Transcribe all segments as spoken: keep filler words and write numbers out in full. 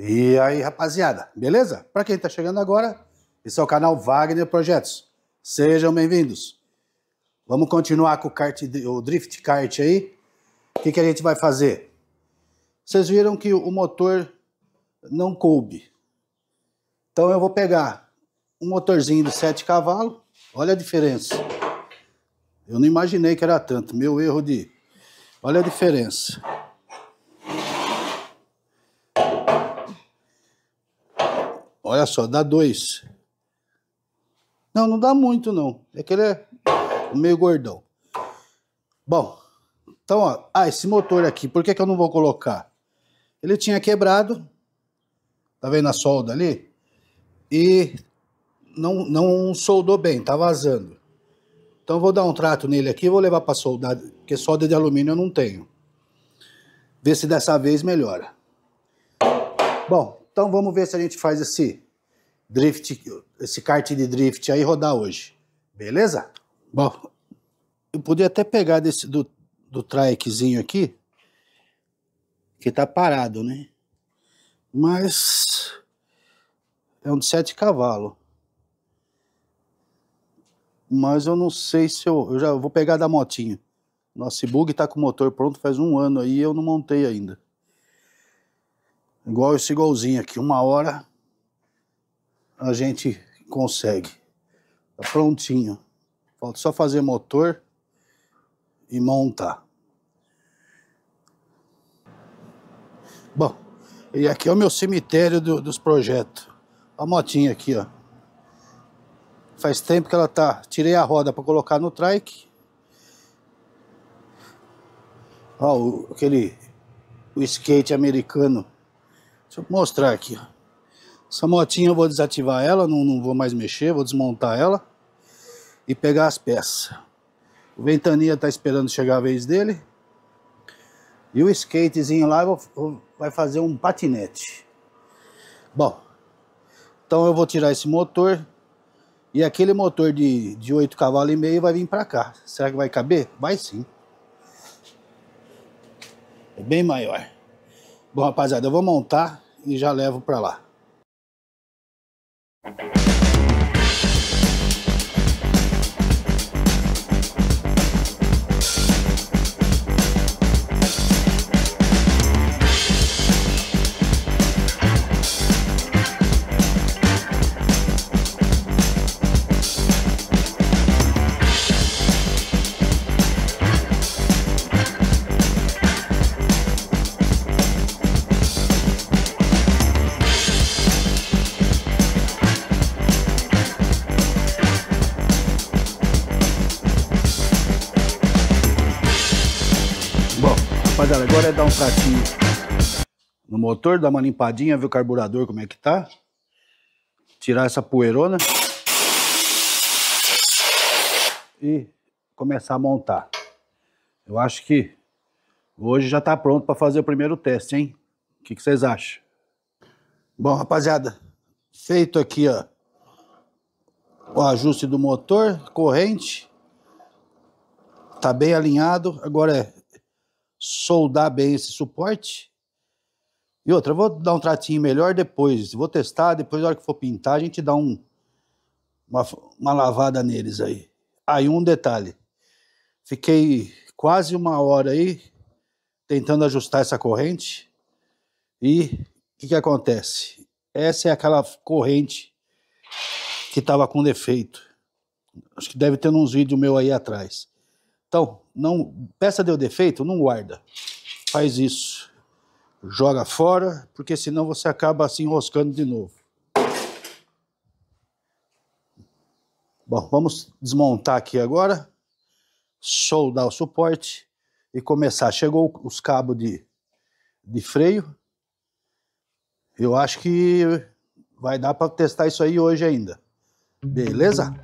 E aí, rapaziada, beleza? Para quem tá chegando agora, esse é o canal Wagner Projetos. Sejam bem-vindos. Vamos continuar com o, kart, o drift kart aí. O que, que a gente vai fazer? Vocês viram que o motor não coube. Então eu vou pegar um motorzinho de sete cavalos. Olha a diferença. Eu não imaginei que era tanto. Meu erro de... Olha a diferença. Olha só, dá dois. Não, não dá muito não. É que ele é meio gordão. Bom, então, ó. Ah, esse motor aqui, por que que eu não vou colocar? Ele tinha quebrado. Tá vendo a solda ali? E não, não soldou bem, tá vazando. Então eu vou dar um trato nele aqui, vou levar pra soldar, porque solda de alumínio eu não tenho. Ver se dessa vez melhora. Bom. Então vamos ver se a gente faz esse drift, esse kart de drift aí rodar hoje, beleza? Bom, eu podia até pegar desse do, do trikezinho aqui, que tá parado, né? Mas é um de sete cavalos. Mas eu não sei se eu, eu já vou pegar da motinha. Nossa, esse bug tá com o motor pronto faz um ano aí e eu não montei ainda. Igual esse golzinho aqui, uma hora a gente consegue. Tá prontinho. Falta só fazer motor e montar. Bom, e aqui é o meu cemitério do, dos projetos. A motinha aqui, ó. Faz tempo que ela tá... Tirei a roda pra colocar no trike. Ó, o, aquele... O skate americano. Deixa eu mostrar aqui. Essa motinha eu vou desativar ela, não, não vou mais mexer, vou desmontar ela e pegar as peças. O Ventania tá esperando chegar a vez dele. E o skatezinho lá eu vou, eu, vai fazer um patinete. Bom, então eu vou tirar esse motor. E aquele motor de, de oito cavalos e meio vai vir para cá. Será que vai caber? Vai sim. É bem maior. Bom, rapaziada, eu vou montar e já levo pra lá. Agora é dar um pratinho no motor, dar uma limpadinha, ver o carburador como é que tá. Tirar essa poeirona. E começar a montar. Eu acho que hoje já tá pronto para fazer o primeiro teste, hein? O que que vocês acham? Bom, rapaziada, feito aqui, ó, o ajuste do motor, corrente. Tá bem alinhado, agora é soldar bem esse suporte. E outra, eu vou dar um tratinho melhor depois, vou testar, depois na hora que for pintar a gente dá um uma, uma lavada neles aí. Aí um detalhe, fiquei quase uma hora aí tentando ajustar essa corrente e o que que acontece? Essa é aquela corrente que tava com defeito, acho que deve ter uns vídeos meus aí atrás. Então, não, peça deu defeito, não guarda. Faz isso. Joga fora, porque senão você acaba se enroscando de novo. Bom, vamos desmontar aqui agora. Soldar o suporte e começar. Chegou os cabos de, de freio. Eu acho que vai dar para testar isso aí hoje ainda. Beleza?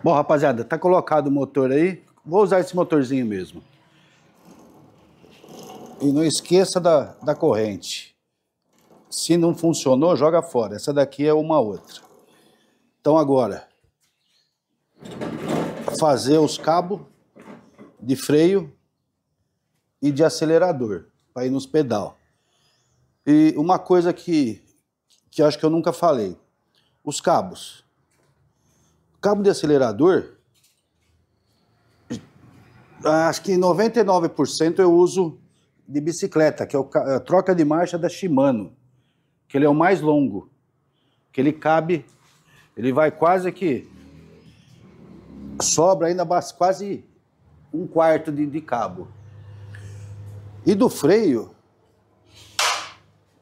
Bom, rapaziada, tá colocado o motor aí. Vou usar esse motorzinho mesmo. E não esqueça da, da corrente. Se não funcionou, joga fora. Essa daqui é uma outra. Então agora, fazer os cabos de freio e de acelerador para ir nos pedal. E uma coisa que, que acho que eu nunca falei, os cabos. Cabo de acelerador, acho que noventa e nove por cento eu uso de bicicleta, que é a troca de marcha da Shimano, que ele é o mais longo, que ele cabe, ele vai quase que, sobra ainda quase um quarto de, de cabo. E do freio,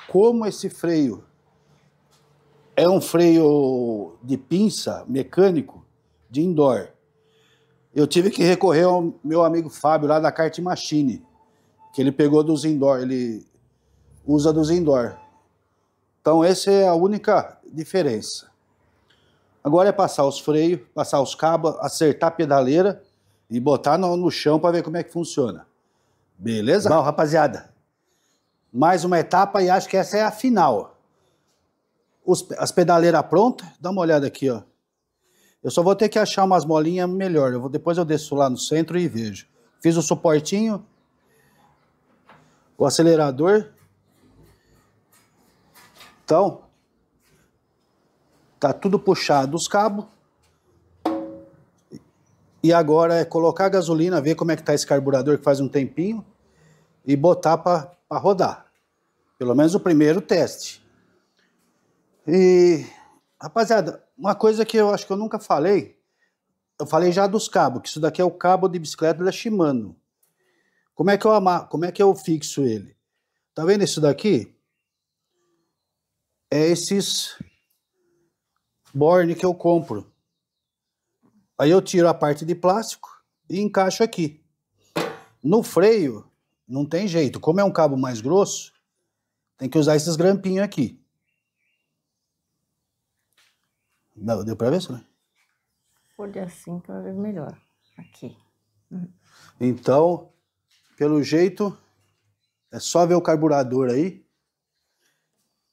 como esse freio é um freio de pinça mecânico, de indoor, eu tive que recorrer ao meu amigo Fábio lá da Kart Machine, que ele pegou dos indoor, ele usa dos indoor. Então essa é a única diferença. Agora é passar os freios, passar os cabos, acertar a pedaleira e botar no, no chão para ver como é que funciona. Beleza? Bom, rapaziada, mais uma etapa e acho que essa é a final. Os, as pedaleiras prontas, dá uma olhada aqui, ó. Eu só vou ter que achar umas molinhas melhor, eu vou, depois eu desço lá no centro e vejo. Fiz o suportinho, o acelerador. Então, tá tudo puxado os cabos. E agora é colocar a gasolina, ver como é que tá esse carburador que faz um tempinho e botar para rodar. Pelo menos o primeiro teste. E, rapaziada, uma coisa que eu acho que eu nunca falei, eu falei já dos cabos, que isso daqui é o cabo de bicicleta da Shimano. Como é que eu amarro, como é que eu fixo ele? Tá vendo isso daqui? É esses borne que eu compro. Aí eu tiro a parte de plástico e encaixo aqui. No freio, não tem jeito. Como é um cabo mais grosso, tem que usar esses grampinhos aqui. Não, deu pra ver, senhora? Olha assim pra ver melhor. Aqui. Então, pelo jeito, é só ver o carburador aí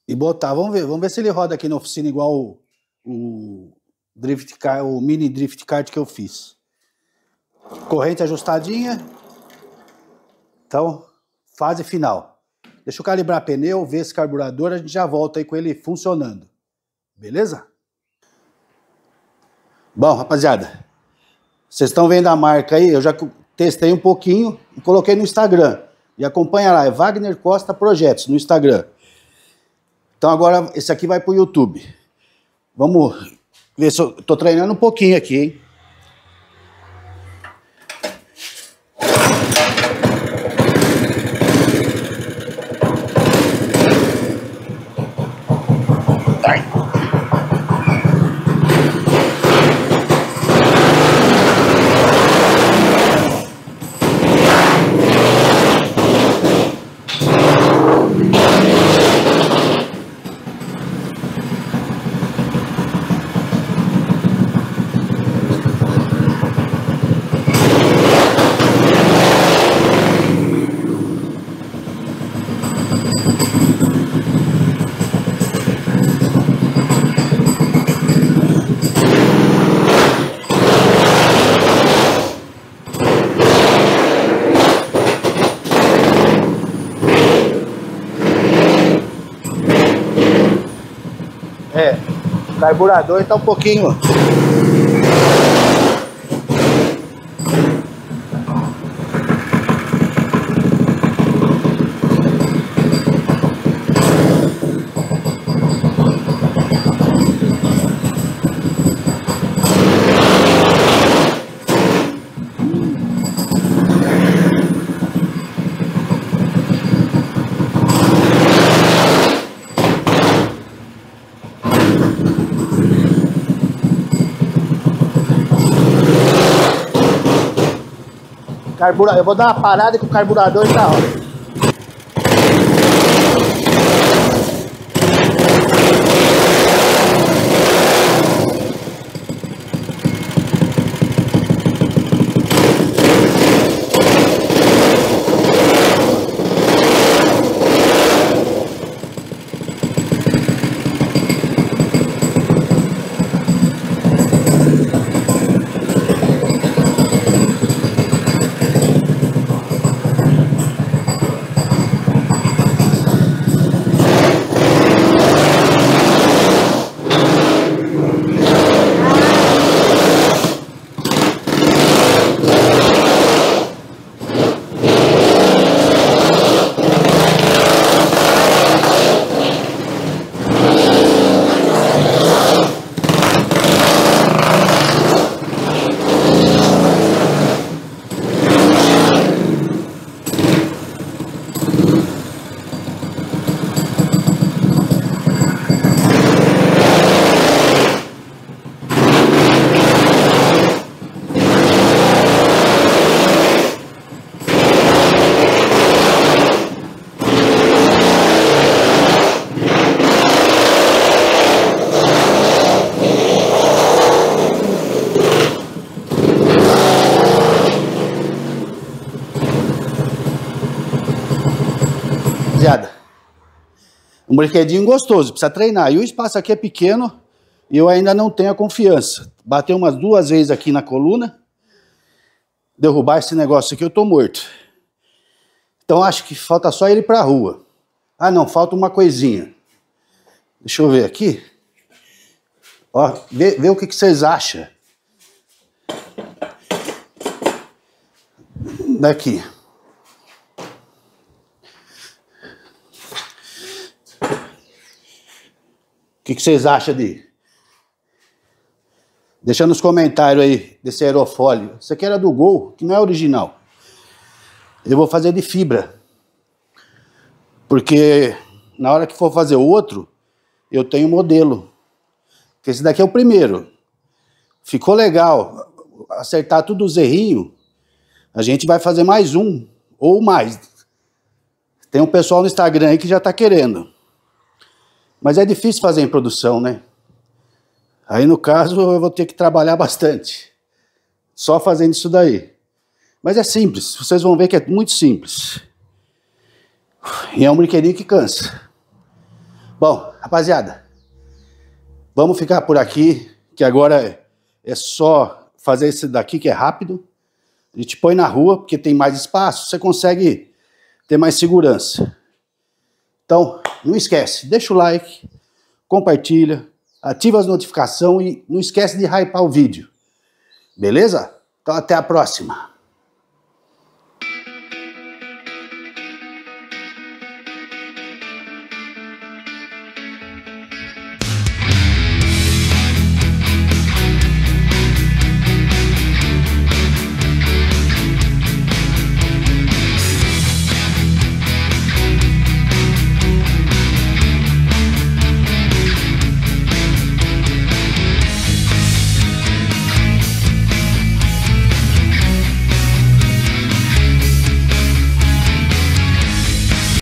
e botar. Vamos ver, vamos ver se ele roda aqui na oficina igual o... o... Drift car, o mini drift kart que eu fiz. Corrente ajustadinha. Então, fase final. Deixa eu calibrar pneu, ver esse carburador, a gente já volta aí com ele funcionando. Beleza? Bom, rapaziada, vocês estão vendo a marca aí? Eu já testei um pouquinho e coloquei no Instagram. E acompanha lá, é Wagner Costa Projetos no Instagram. Então agora esse aqui vai pro YouTube. Vamos... Tô treinando um pouquinho aqui, hein? O carburador está um pouquinho. Eu vou dar uma parada que o carburador está roda. rapaziada. Um brinquedinho gostoso, precisa treinar. E o espaço aqui é pequeno e eu ainda não tenho a confiança. Bateu umas duas vezes aqui na coluna. Derrubar esse negócio aqui, eu tô morto. Então acho que falta só ele pra rua. Ah não, falta uma coisinha. Deixa eu ver aqui. Ó, vê, vê o que, que vocês acham. Daqui. O que, que vocês acham de... Deixa nos comentários aí desse aerofólio. Isso aqui era do Gol, que não é original. Eu vou fazer de fibra. Porque na hora que for fazer o outro, eu tenho o modelo. Porque esse daqui é o primeiro. Ficou legal. Acertar tudo os errinhos, a gente vai fazer mais um. Ou mais. Tem um pessoal no Instagram aí que já tá querendo. Mas é difícil fazer em produção, né? Aí, no caso, eu vou ter que trabalhar bastante. Só fazendo isso daí. Mas é simples. Vocês vão ver que é muito simples. E é um brinquedinho que cansa. Bom, rapaziada. Vamos ficar por aqui. Que agora é só fazer esse daqui, que é rápido. A gente põe na rua, porque tem mais espaço. Você consegue ter mais segurança. Então, não esquece. Deixa o like. Compartilha. Ativa as notificações e não esquece de hypar o vídeo. Beleza? Então até a próxima.